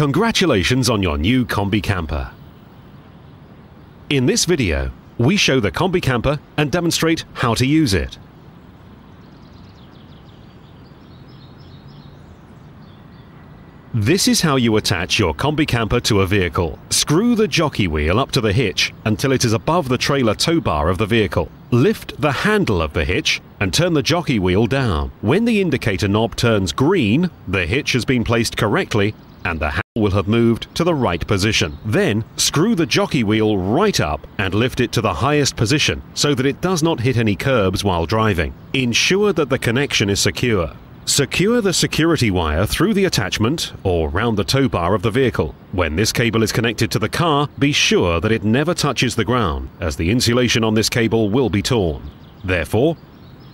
Congratulations on your new Combi Camper. In this video, we show the Combi Camper and demonstrate how to use it. This is how you attach your Combi Camper to a vehicle. Screw the jockey wheel up to the hitch until it is above the trailer tow bar of the vehicle. Lift the handle of the hitch and turn the jockey wheel down. When the indicator knob turns green, the hitch has been placed correctly and the handle will have moved to the right position. Then screw the jockey wheel right up and lift it to the highest position so that it does not hit any curbs while driving. Ensure that the connection is secure. Secure the security wire through the attachment or round the tow bar of the vehicle. When this cable is connected to the car, be sure that it never touches the ground, as the insulation on this cable will be torn. Therefore,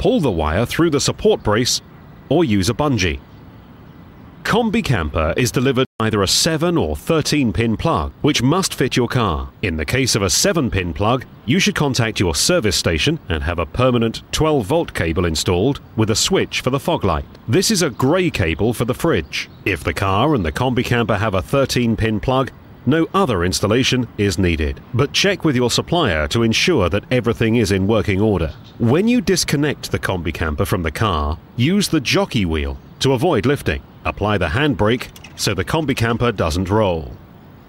pull the wire through the support brace or use a bungee. Combi Camper is delivered with either a 7 or 13-pin plug, which must fit your car. In the case of a 7-pin plug, you should contact your service station and have a permanent 12-volt cable installed with a switch for the fog light. This is a grey cable for the fridge. If the car and the Combi Camper have a 13-pin plug, no other installation is needed. But check with your supplier to ensure that everything is in working order. When you disconnect the Combi Camper from the car, use the jockey wheel to avoid lifting. Apply the handbrake so the Combi Camper doesn't roll.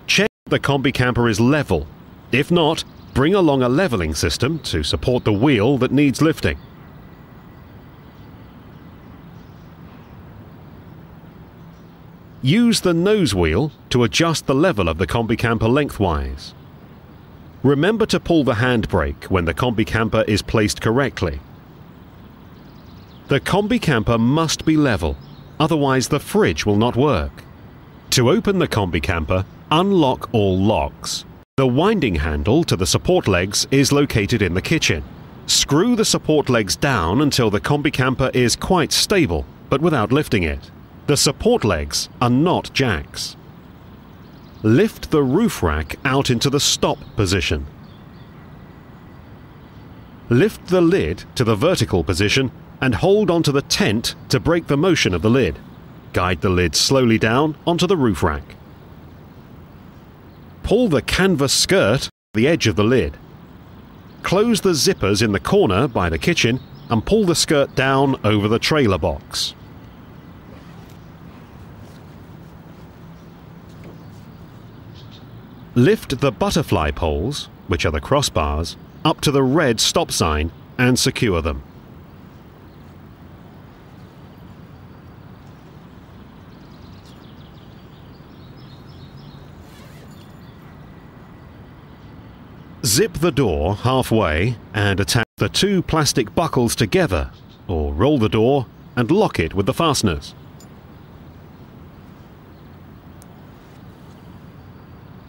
Check the Combi Camper is level. If not, bring along a leveling system to support the wheel that needs lifting. Use the nose wheel to adjust the level of the Combi Camper lengthwise. Remember to pull the handbrake when the Combi Camper is placed correctly. The Combi Camper must be level. Otherwise, the fridge will not work. To open the Combi Camper, unlock all locks. The winding handle to the support legs is located in the kitchen. Screw the support legs down until the Combi Camper is quite stable, but without lifting it. The support legs are not jacks. Lift the roof rack out into the stop position. Lift the lid to the vertical position and hold onto the tent to break the motion of the lid. Guide the lid slowly down onto the roof rack. Pull the canvas skirt to the edge of the lid. Close the zippers in the corner by the kitchen and pull the skirt down over the trailer box. Lift the butterfly poles, which are the crossbars, up to the red stop sign and secure them. Zip the door halfway and attach the two plastic buckles together, or roll the door and lock it with the fasteners.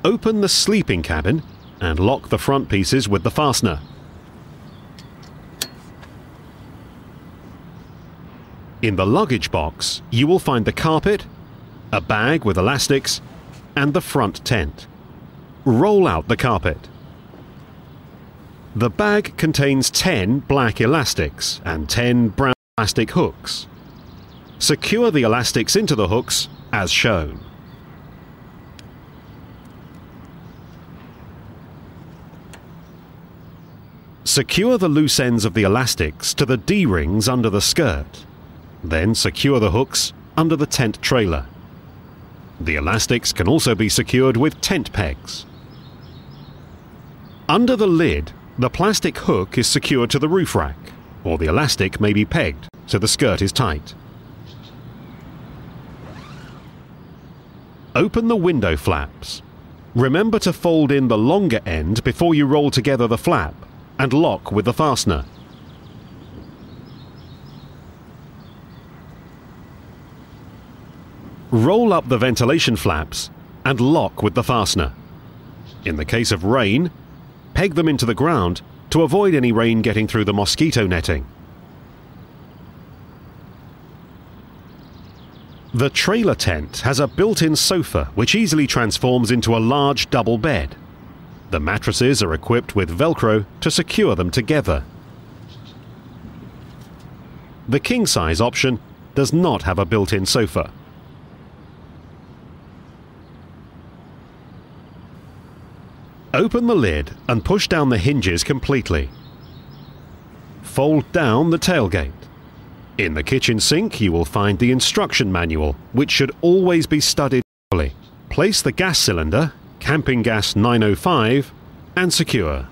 Open the sleeping cabin and lock the front pieces with the fastener. In the luggage box, you will find the carpet, a bag with elastics, and the front tent. Roll out the carpet. The bag contains 10 black elastics and 10 brown plastic hooks. Secure the elastics into the hooks as shown. Secure the loose ends of the elastics to the D-rings under the skirt. Then secure the hooks under the tent trailer. The elastics can also be secured with tent pegs. Under the lid, the plastic hook is secured to the roof rack, or the elastic may be pegged so the skirt is tight. Open the window flaps. Remember to fold in the longer end before you roll together the flap and lock with the fastener. Roll up the ventilation flaps and lock with the fastener. In the case of rain, peg them into the ground to avoid any rain getting through the mosquito netting. The trailer tent has a built-in sofa which easily transforms into a large double bed. The mattresses are equipped with Velcro to secure them together. The king-size option does not have a built-in sofa. Open the lid and push down the hinges completely. Fold down the tailgate. In the kitchen sink you will find the instruction manual, which should always be studied carefully. Place the gas cylinder, camping gas 905, and secure.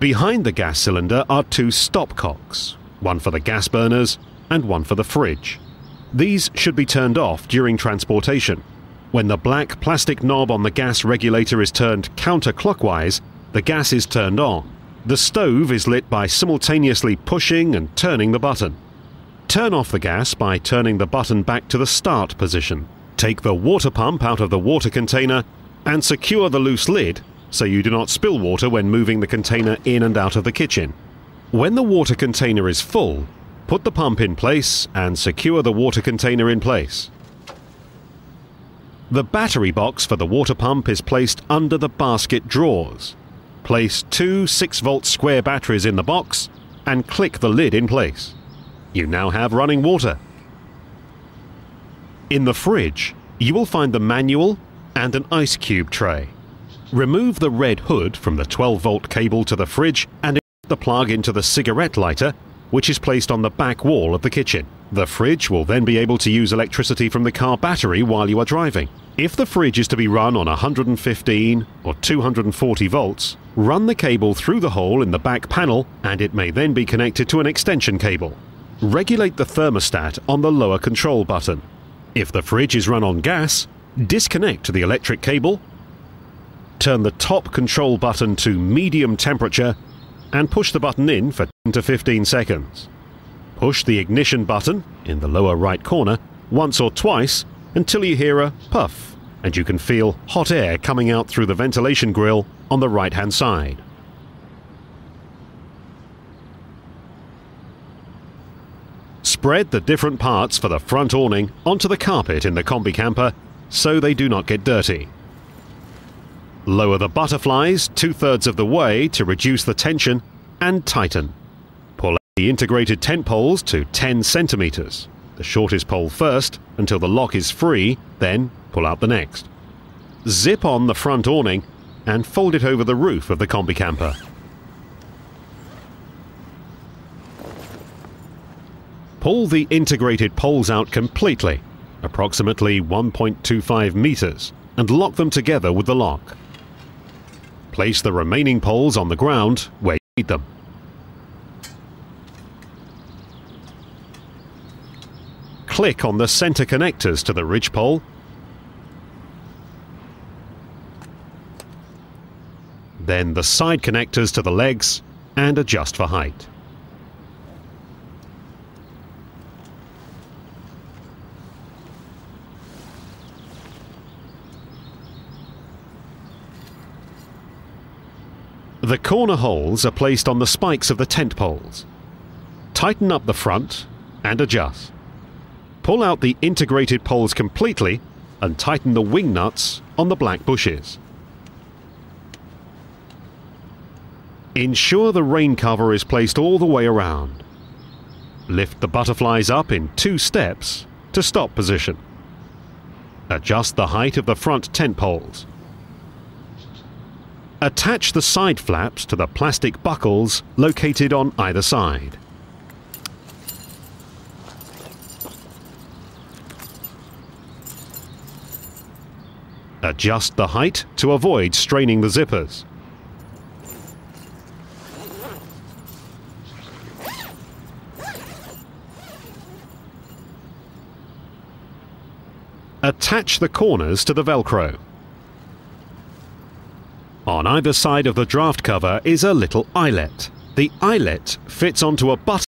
Behind the gas cylinder are two stopcocks, one for the gas burners and one for the fridge. These should be turned off during transportation. When the black plastic knob on the gas regulator is turned counterclockwise, the gas is turned on. The stove is lit by simultaneously pushing and turning the button. Turn off the gas by turning the button back to the start position. Take the water pump out of the water container and secure the loose lid so you do not spill water when moving the container in and out of the kitchen. When the water container is full, put the pump in place and secure the water container in place. The battery box for the water pump is placed under the basket drawers. Place two 6-volt square batteries in the box and click the lid in place. You now have running water. In the fridge, you will find the manual and an ice cube tray. Remove the red hood from the 12-volt cable to the fridge and insert the plug into the cigarette lighter, which is placed on the back wall of the kitchen. The fridge will then be able to use electricity from the car battery while you are driving. If the fridge is to be run on 115 or 240 volts, run the cable through the hole in the back panel and it may then be connected to an extension cable. Regulate the thermostat on the lower control button. If the fridge is run on gas, disconnect the electric cable, turn the top control button to medium temperature and push the button in for 10 to 15 seconds. Push the ignition button in the lower right corner once or twice until you hear a puff and you can feel hot air coming out through the ventilation grill on the right-hand side. Spread the different parts for the front awning onto the carpet in the combi camper so they do not get dirty. Lower the butterflies 2/3 of the way to reduce the tension and tighten. Pull out the integrated tent poles to 10 centimeters. The shortest pole first until the lock is free, then pull out the next. Zip on the front awning and fold it over the roof of the combi camper. Pull the integrated poles out completely, approximately 1.25 meters, and lock them together with the lock. Place the remaining poles on the ground where you need them. Click on the center connectors to the ridge pole. Then the side connectors to the legs and adjust for height. The corner holes are placed on the spikes of the tent poles. Tighten up the front and adjust. Pull out the integrated poles completely and tighten the wing nuts on the black bushes. Ensure the rain cover is placed all the way around. Lift the butterflies up in 2 steps to stop position. Adjust the height of the front tent poles. Attach the side flaps to the plastic buckles located on either side. Adjust the height to avoid straining the zippers. Attach the corners to the Velcro. On either side of the draft cover is a little eyelet. The eyelet fits onto a button